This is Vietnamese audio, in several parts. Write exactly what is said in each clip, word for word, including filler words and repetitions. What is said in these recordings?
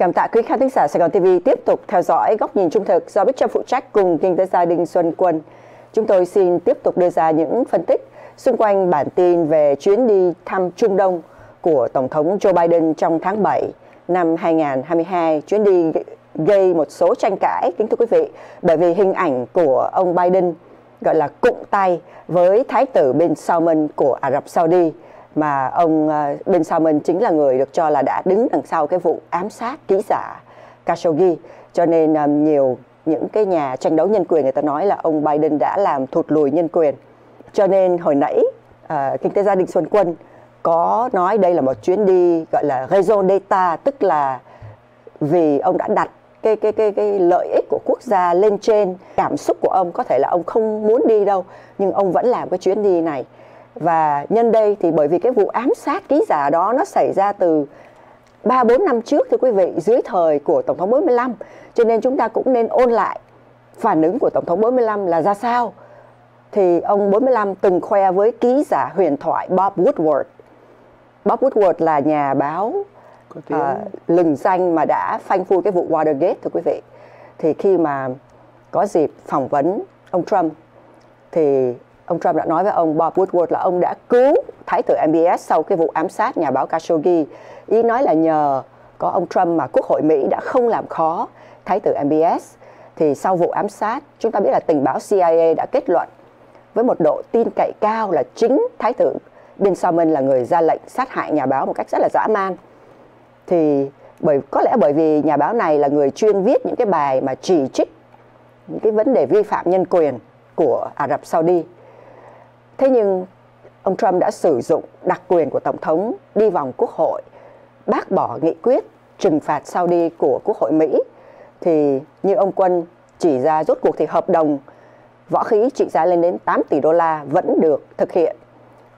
Cảm tạ quý khán thính giả Saigon ti vi tiếp tục theo dõi Góc Nhìn Trung Thực do Bích Trâm phụ trách cùng kinh tế gia Đình Xuân Quân. Chúng tôi xin tiếp tục đưa ra những phân tích xung quanh bản tin về chuyến đi thăm Trung Đông của Tổng thống Joe Biden trong tháng bảy năm hai nghìn không trăm hai mươi hai. Chuyến đi gây một số tranh cãi, kính thưa quý vị, bởi vì hình ảnh của ông Biden gọi là cụng tay với Thái tử bin Salman của Ả Rập Saudi, mà ông bin Salman chính là người được cho là đã đứng đằng sau cái vụ ám sát ký giả Khashoggi. Cho nên nhiều những cái nhà tranh đấu nhân quyền người ta nói là ông Biden đã làm thụt lùi nhân quyền. Cho nên hồi nãy kinh tế gia Đình Xuân Quân có nói đây là một chuyến đi gọi là raison d'etat, tức là vì ông đã đặt cái cái cái cái lợi ích của quốc gia lên trên cảm xúc của ông. Có thể là ông không muốn đi đâu nhưng ông vẫn làm cái chuyến đi này. Và nhân đây thì bởi vì cái vụ ám sát ký giả đó nó xảy ra từ ba bốn năm trước, thưa quý vị, dưới thời của Tổng thống bốn mươi lăm. Cho nên chúng ta cũng nên ôn lại phản ứng của Tổng thống bốn mươi lăm là ra sao. Thì ông bốn mươi lăm từng khoe với ký giả huyền thoại Bob Woodward. Bob Woodward là nhà báo à, lừng danh mà đã phanh phui cái vụ Watergate, thưa quý vị. Thì khi mà có dịp phỏng vấn ông Trump thì ông Trump đã nói với ông Bob Woodward là ông đã cứu Thái tử em bê ét sau cái vụ ám sát nhà báo Khashoggi. Ý nói là nhờ có ông Trump mà Quốc hội Mỹ đã không làm khó Thái tử em bê ét. Thì sau vụ ám sát, chúng ta biết là tình báo xê i a đã kết luận với một độ tin cậy cao là chính Thái tử bin Salman là người ra lệnh sát hại nhà báo một cách rất là dã man. Thì bởi có lẽ bởi vì nhà báo này là người chuyên viết những cái bài mà chỉ trích những cái vấn đề vi phạm nhân quyền của Ả Rập Saudi. Thế nhưng ông Trump đã sử dụng đặc quyền của Tổng thống đi vòng Quốc hội, bác bỏ nghị quyết trừng phạt Saudi của Quốc hội Mỹ. Thì như ông Quân chỉ ra, rốt cuộc thì hợp đồng võ khí trị giá lên đến tám tỷ đô la vẫn được thực hiện.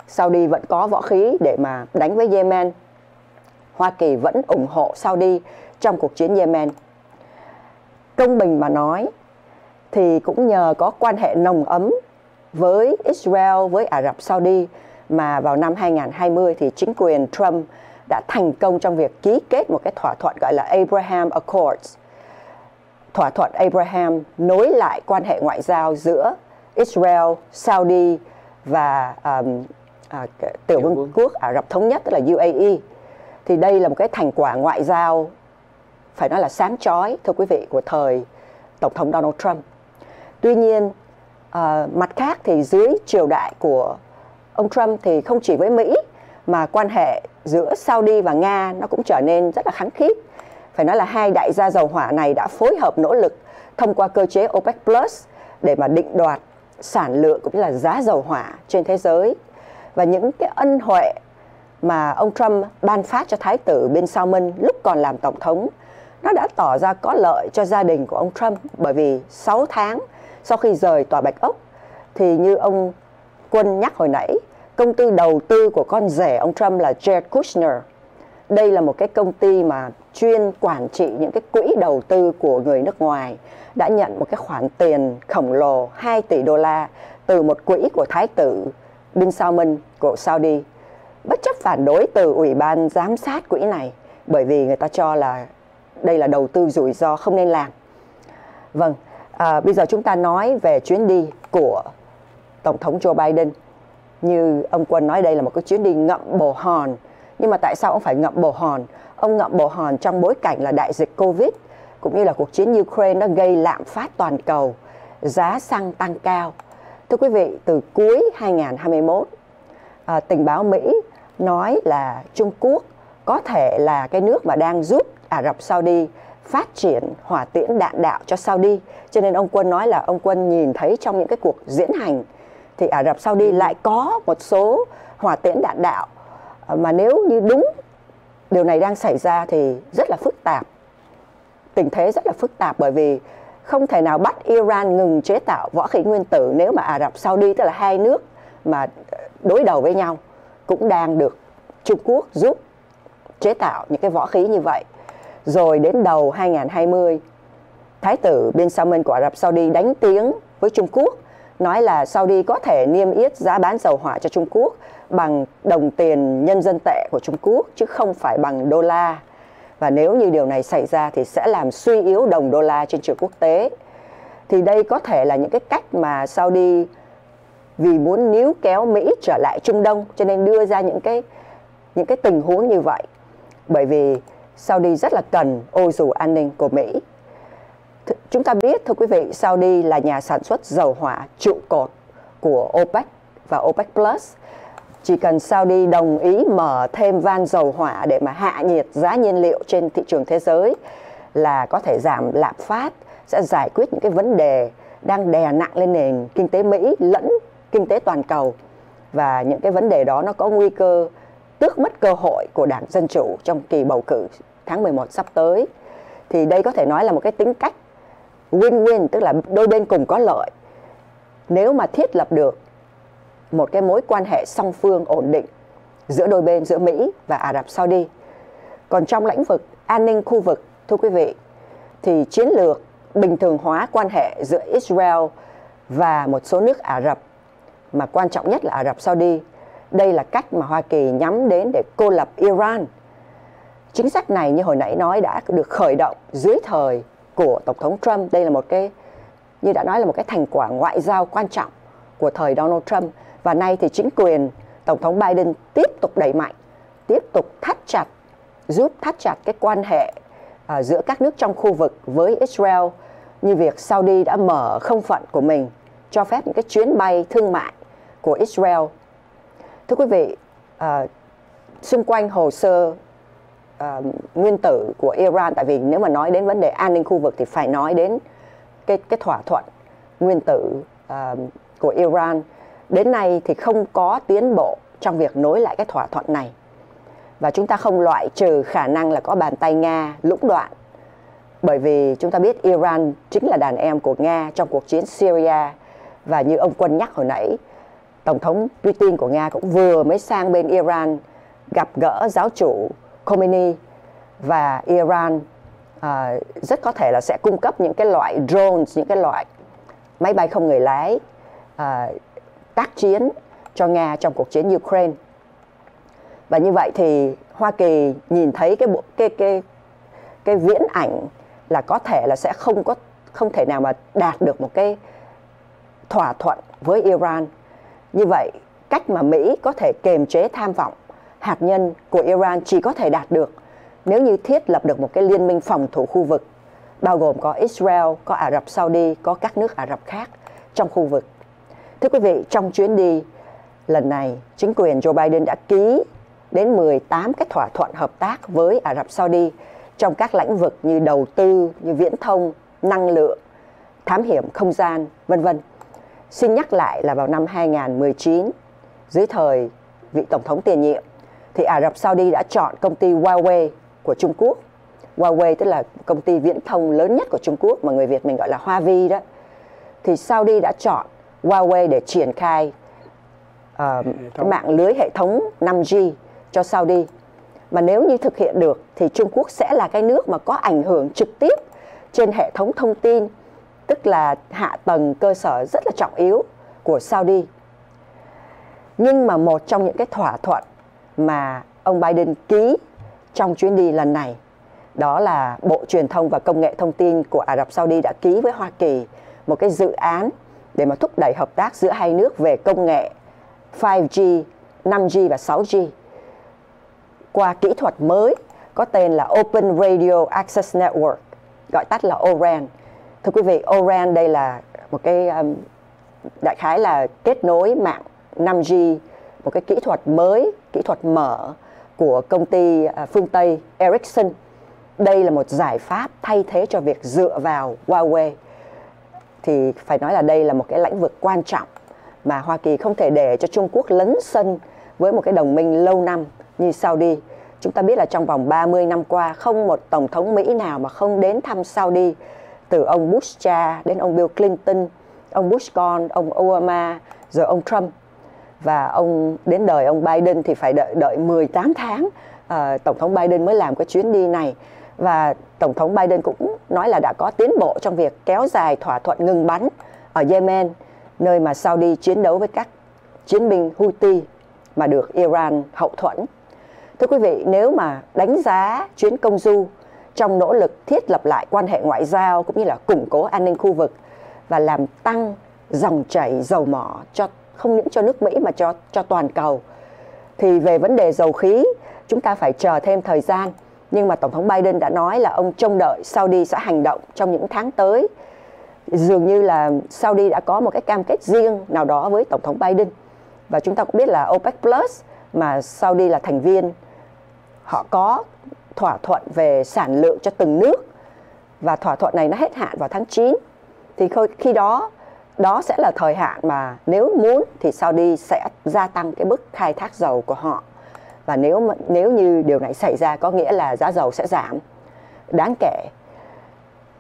Saudi vẫn có võ khí để mà đánh với Yemen. Hoa Kỳ vẫn ủng hộ Saudi trong cuộc chiến Yemen. Công bình mà nói thì cũng nhờ có quan hệ nồng ấm với Israel, với Ả Rập Saudi mà vào năm hai nghìn không trăm hai mươi thì chính quyền Trump đã thành công trong việc ký kết một cái thỏa thuận gọi là Abraham Accords. Thỏa thuận Abraham nối lại quan hệ ngoại giao giữa Israel, Saudi và um, à, Tiểu vương quốc Ả Rập Thống Nhất, tức là u a e. Thì đây là một cái thành quả ngoại giao phải nói là sáng chói, thưa quý vị, của thời Tổng thống Donald Trump. Tuy nhiên, à, mặt khác thì dưới triều đại của ông Trump thì không chỉ với Mỹ mà quan hệ giữa Saudi và Nga nó cũng trở nên rất là kháng khít. Phải nói là hai đại gia dầu hỏa này đã phối hợp nỗ lực thông qua cơ chế OPEC Plus để mà định đoạt sản lượng cũng như là giá dầu hỏa trên thế giới. Và những cái ân huệ mà ông Trump ban phát cho Thái tử bin Salman lúc còn làm Tổng thống nó đã tỏ ra có lợi cho gia đình của ông Trump, bởi vì sáu tháng sau khi rời Tòa Bạch Ốc thì như ông Quân nhắc hồi nãy, công ty đầu tư của con rể ông Trump là Jared Kushner. Đây là một cái công ty mà chuyên quản trị những cái quỹ đầu tư của người nước ngoài, đã nhận một cái khoản tiền khổng lồ hai tỷ đô la từ một quỹ của Thái tử bin Salman của Saudi, bất chấp phản đối từ Ủy ban giám sát quỹ này, bởi vì người ta cho là đây là đầu tư rủi ro không nên làm. Vâng. À, bây giờ chúng ta nói về chuyến đi của Tổng thống Joe Biden. Như ông Quân nói, đây là một cái chuyến đi ngậm bồ hòn. Nhưng mà tại sao ông phải ngậm bồ hòn? Ông ngậm bồ hòn trong bối cảnh là đại dịch Covid, cũng như là cuộc chiến Ukraine nó gây lạm phát toàn cầu, giá xăng tăng cao. Thưa quý vị, từ cuối hai nghìn không trăm hai mươi mốt, à, tình báo Mỹ nói là Trung Quốc có thể là cái nước mà đang giúp Ả Rập Saudi phát triển hỏa tiễn đạn đạo cho Saudi. Cho nên ông Quân nói là ông Quân nhìn thấy trong những cái cuộc diễn hành thì Ả Rập Saudi ừ. lại có một số hỏa tiễn đạn đạo, mà nếu như đúng điều này đang xảy ra thì rất là phức tạp. Tình thế rất là phức tạp, bởi vì không thể nào bắt Iran ngừng chế tạo võ khí nguyên tử nếu mà Ả Rập Saudi, tức là hai nước mà đối đầu với nhau, cũng đang được Trung Quốc giúp chế tạo những cái võ khí như vậy. Rồi đến đầu hai nghìn không trăm hai mươi, Thái tử bin Salman của Ả Rập Saudi đánh tiếng với Trung Quốc, nói là Saudi có thể niêm yết giá bán dầu hỏa cho Trung Quốc bằng đồng tiền nhân dân tệ của Trung Quốc, chứ không phải bằng đô la. Và nếu như điều này xảy ra thì sẽ làm suy yếu đồng đô la trên trường quốc tế. Thì đây có thể là những cái cách mà Saudi vì muốn níu kéo Mỹ trở lại Trung Đông cho nên đưa ra những cái những cái tình huống như vậy. Bởi vì Saudi rất là cần ô dù an ninh của Mỹ. Th chúng ta biết, thưa quý vị, Saudi là nhà sản xuất dầu hỏa trụ cột của OPEC và OPEC Plus. Chỉ cần Saudi đồng ý mở thêm van dầu hỏa để mà hạ nhiệt giá nhiên liệu trên thị trường thế giới là có thể giảm lạm phát, sẽ giải quyết những cái vấn đề đang đè nặng lên nền kinh tế Mỹ lẫn kinh tế toàn cầu. Và những cái vấn đề đó nó có nguy cơ tước mất cơ hội của Đảng Dân Chủ trong kỳ bầu cử tháng mười một sắp tới. Thì đây có thể nói là một cái tính cách win-win, tức là đôi bên cùng có lợi. Nếu mà thiết lập được một cái mối quan hệ song phương ổn định giữa đôi bên, giữa Mỹ và Ả Rập Saudi. Còn trong lĩnh vực an ninh khu vực, thưa quý vị, thì chiến lược bình thường hóa quan hệ giữa Israel và một số nước Ả Rập, mà quan trọng nhất là Ả Rập Saudi, đây là cách mà Hoa Kỳ nhắm đến để cô lập Iran. Chính sách này như hồi nãy nói đã được khởi động dưới thời của Tổng thống Trump. Đây là một cái, như đã nói, là một cái thành quả ngoại giao quan trọng của thời Donald Trump. Và nay thì chính quyền Tổng thống Biden tiếp tục đẩy mạnh, tiếp tục thắt chặt, giúp thắt chặt cái quan hệ à, giữa các nước trong khu vực với Israel, như việc Saudi đã mở không phận của mình, cho phép những cái chuyến bay thương mại của Israel. Thưa quý vị, à, xung quanh hồ sơ à, nguyên tử của Iran, tại vì nếu mà nói đến vấn đề an ninh khu vực thì phải nói đến cái, cái thỏa thuận nguyên tử à, của Iran. Đến nay thì không có tiến bộ trong việc nối lại cái thỏa thuận này. Và chúng ta không loại trừ khả năng là có bàn tay Nga lũng đoạn. Bởi vì chúng ta biết Iran chính là đàn em của Nga trong cuộc chiến Syria. Và như ông Quân nhắc hồi nãy, Tổng thống Putin của Nga cũng vừa mới sang bên Iran gặp gỡ giáo chủ Khomeini. Và Iran à, rất có thể là sẽ cung cấp những cái loại drones, những cái loại máy bay không người lái à, tác chiến cho Nga trong cuộc chiến Ukraine. Và như vậy thì Hoa Kỳ nhìn thấy cái bộ, cái cái cái viễn ảnh là có thể là sẽ không có không thể nào mà đạt được một cái thỏa thuận với Iran. Như vậy, cách mà Mỹ có thể kiềm chế tham vọng hạt nhân của Iran chỉ có thể đạt được nếu như thiết lập được một cái liên minh phòng thủ khu vực bao gồm có Israel, có Ả Rập Saudi, có các nước Ả Rập khác trong khu vực. Thưa quý vị, trong chuyến đi lần này, chính quyền Joe Biden đã ký đến mười tám cái thỏa thuận hợp tác với Ả Rập Saudi trong các lĩnh vực như đầu tư, như viễn thông, năng lượng, thám hiểm không gian, vân vân. Xin nhắc lại là vào năm hai nghìn không trăm mười chín, dưới thời vị Tổng thống tiền nhiệm, thì Ả Rập Saudi đã chọn công ty Huawei của Trung Quốc. Huawei tức là công ty viễn thông lớn nhất của Trung Quốc mà người Việt mình gọi là Huawei đó. Thì Saudi đã chọn Huawei để triển khai uh, mạng lưới hệ thống năm G cho Saudi. Mà nếu như thực hiện được thì Trung Quốc sẽ là cái nước mà có ảnh hưởng trực tiếp trên hệ thống thông tin, tức là hạ tầng cơ sở rất là trọng yếu của Saudi. Nhưng mà một trong những cái thỏa thuận mà ông Biden ký trong chuyến đi lần này, đó là Bộ Truyền thông và Công nghệ Thông tin của Ả Rập Saudi đã ký với Hoa Kỳ một cái dự án để mà thúc đẩy hợp tác giữa hai nước về công nghệ năm G, năm G và sáu G qua kỹ thuật mới có tên là Open Radio Access Network, gọi tắt là O-RAN. Thưa quý vị, O-RAN đây là một cái đại khái là kết nối mạng năm G, một cái kỹ thuật mới, kỹ thuật mở của công ty phương Tây Ericsson. Đây là một giải pháp thay thế cho việc dựa vào Huawei. Thì phải nói là đây là một cái lĩnh vực quan trọng mà Hoa Kỳ không thể để cho Trung Quốc lấn sân với một cái đồng minh lâu năm như Saudi. Chúng ta biết là trong vòng ba mươi năm qua, không một Tổng thống Mỹ nào mà không đến thăm Saudi, từ ông Bush cha đến ông Bill Clinton, ông Bush con, ông Obama, rồi ông Trump. Và ông đến đời ông Biden thì phải đợi, đợi mười tám tháng, à, Tổng thống Biden mới làm cái chuyến đi này. Và Tổng thống Biden cũng nói là đã có tiến bộ trong việc kéo dài thỏa thuận ngừng bắn ở Yemen, nơi mà Saudi chiến đấu với các chiến binh Houthi mà được Iran hậu thuẫn. Thưa quý vị, nếu mà đánh giá chuyến công du trong nỗ lực thiết lập lại quan hệ ngoại giao cũng như là củng cố an ninh khu vực và làm tăng dòng chảy dầu mỏ cho không những cho nước Mỹ mà cho cho toàn cầu. Thì về vấn đề dầu khí, chúng ta phải chờ thêm thời gian. Nhưng mà Tổng thống Biden đã nói là ông trông đợi Saudi sẽ hành động trong những tháng tới. Dường như là Saudi đã có một cái cam kết riêng nào đó với Tổng thống Biden. Và chúng ta cũng biết là OPEC Plus mà Saudi là thành viên, họ có thỏa thuận về sản lượng cho từng nước. Và thỏa thuận này nó hết hạn vào tháng chín. Thì khi đó, đó sẽ là thời hạn mà nếu muốn thì Saudi sẽ gia tăng cái mức khai thác dầu của họ. Và nếu mà, nếu như điều này xảy ra có nghĩa là giá dầu sẽ giảm đáng kể.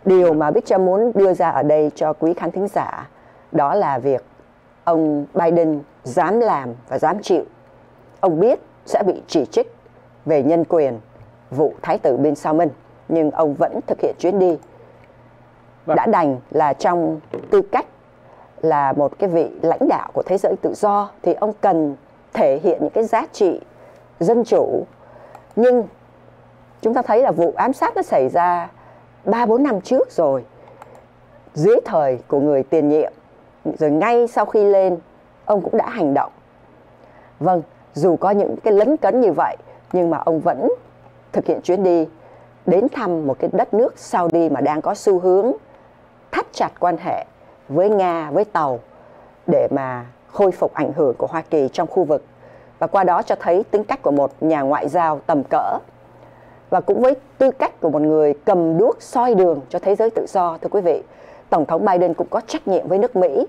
Điều mà Bích Trâm muốn đưa ra ở đây cho quý khán thính giả đó là việc ông Biden dám làm và dám chịu. Ông biết sẽ bị chỉ trích về nhân quyền vụ Thái tử bin Salman, nhưng ông vẫn thực hiện chuyến đi. Đã đành là trong tư cách là một cái vị lãnh đạo của thế giới tự do thì ông cần thể hiện những cái giá trị dân chủ. Nhưng chúng ta thấy là vụ ám sát nó xảy ra ba bốn năm trước rồi, dưới thời của người tiền nhiệm. Rồi ngay sau khi lên, ông cũng đã hành động. Vâng, dù có những cái lấn cấn như vậy, nhưng mà ông vẫn thực hiện chuyến đi đến thăm một cái đất nước Saudi mà đang có xu hướng thắt chặt quan hệ với Nga, với Tàu để mà khôi phục ảnh hưởng của Hoa Kỳ trong khu vực. Và qua đó cho thấy tính cách của một nhà ngoại giao tầm cỡ. Và cũng với tư cách của một người cầm đuốc soi đường cho thế giới tự do, thưa quý vị, Tổng thống Biden cũng có trách nhiệm với nước Mỹ,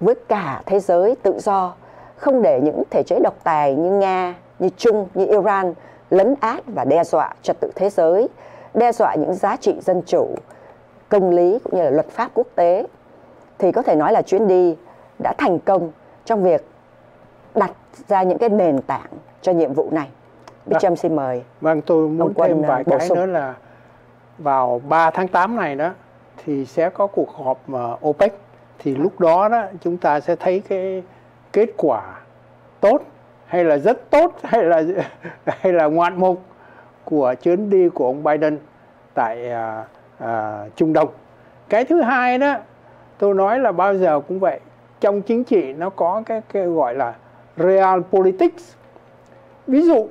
với cả thế giới tự do, không để những thể chế độc tài như Nga, như Trung, như Iran lấn át và đe dọa trật tự thế giới, đe dọa những giá trị dân chủ, công lý cũng như là luật pháp quốc tế. Thì có thể nói là chuyến đi đã thành công trong việc đặt ra những cái nền tảng cho nhiệm vụ này. Bích Trâm xin mời. Vâng, tôi muốn thêm vài cái nữa là vào ba tháng tám này đó thì sẽ có cuộc họp OPEC. Thì lúc đó đó chúng ta sẽ thấy cái kết quả tốt hay là rất tốt hay là hay là ngoạn mục của chuyến đi của ông Biden tại à, à, Trung Đông. Cái thứ hai đó, tôi nói là bao giờ cũng vậy, trong chính trị nó có cái, cái gọi là real politics. Ví dụ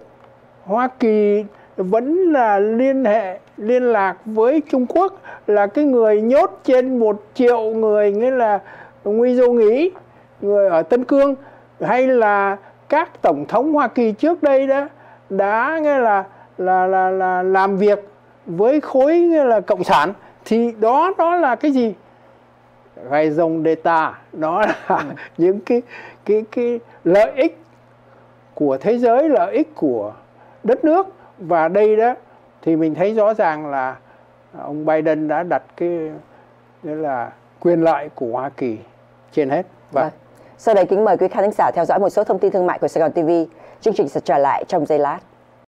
Hoa Kỳ vẫn là liên hệ liên lạc với Trung Quốc, là cái người nhốt trên một triệu người, nghĩa là Nguy Dô Nghĩ, người ở Tân Cương, hay là các tổng thống Hoa Kỳ trước đây đó đã nghĩa là là là là làm việc với khối nghĩa là cộng sản, thì đó đó là cái gì? Gai dòng data, đó là ừ. những cái cái cái lợi ích của thế giới, lợi ích của đất nước. Và đây đó thì mình thấy rõ ràng là ông Biden đã đặt cái nghĩa là quyền lợi của Hoa Kỳ trên hết. Và vâng. Sau đây kính mời quý khán thính giả theo dõi một số thông tin thương mại của Saigon ti vi. Chương trình sẽ trở lại trong giây lát.